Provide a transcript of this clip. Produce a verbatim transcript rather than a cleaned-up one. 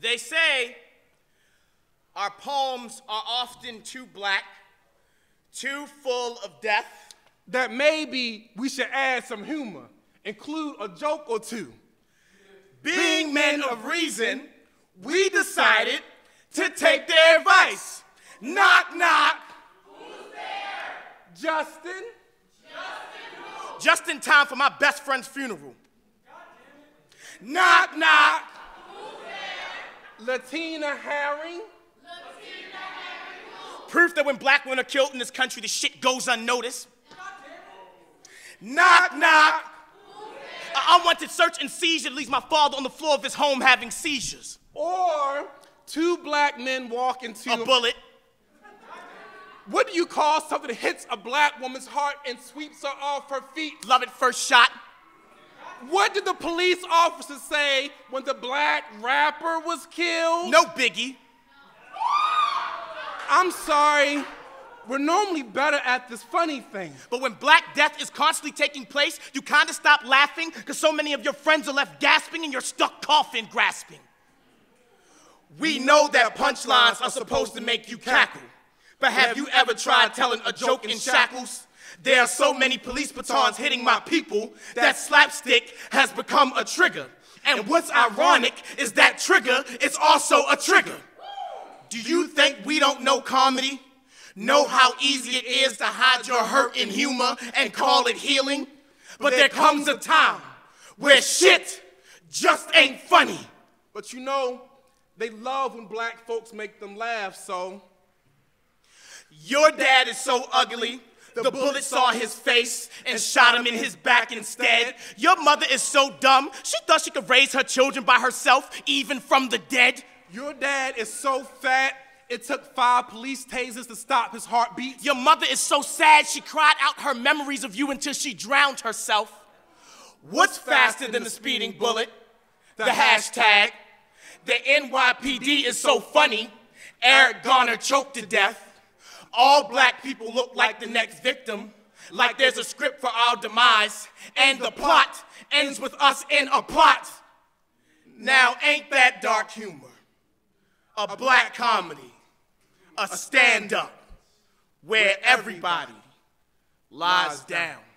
They say our poems are often too black, too full of death. That maybe we should add some humor, include a joke or two. Being men of reason, we decided to take their advice. Knock, knock. Who's there? Justin. Justin who? Just in time for my best friend's funeral. Knock, knock. Who's there? Latina Herring. Latina Herring who? Proof that when black women are killed in this country, the shit goes unnoticed. Knock, knock. An unwanted search and seizure leaves my father on the floor of his home having seizures. Or two black men walk into a bullet. What do you call something that hits a black woman's heart and sweeps her off her feet? Love it first shot. What did the police officer say when the black rapper was killed? No biggie. I'm sorry. We're normally better at this funny thing. But when black death is constantly taking place, you kind of stop laughing because so many of your friends are left gasping and you're stuck coughing, grasping. We know that punchlines are supposed to make you cackle. But have you ever tried telling a joke in shackles? There are so many police batons hitting my people that slapstick has become a trigger. And what's ironic is that trigger is also a trigger. Do you think we don't know comedy? Know how easy it is to hide your hurt in humor and call it healing? But there comes a time where shit just ain't funny. But you know, they love when black folks make them laugh, so. Your dad is so ugly, the bullet saw his face and shot him in his back instead. Your mother is so dumb, she thought she could raise her children by herself, even from the dead. Your dad is so fat, it took five police tasers to stop his heartbeat. Your mother is so sad, she cried out her memories of you until she drowned herself. What's faster than the speeding bullet? The hashtag. The N Y P D is so funny, Eric Garner choked to death. All black people look like the next victim, like there's a script for our demise, and the plot ends with us in a plot. Now ain't that dark humor, a black comedy, a stand-up where everybody lies down.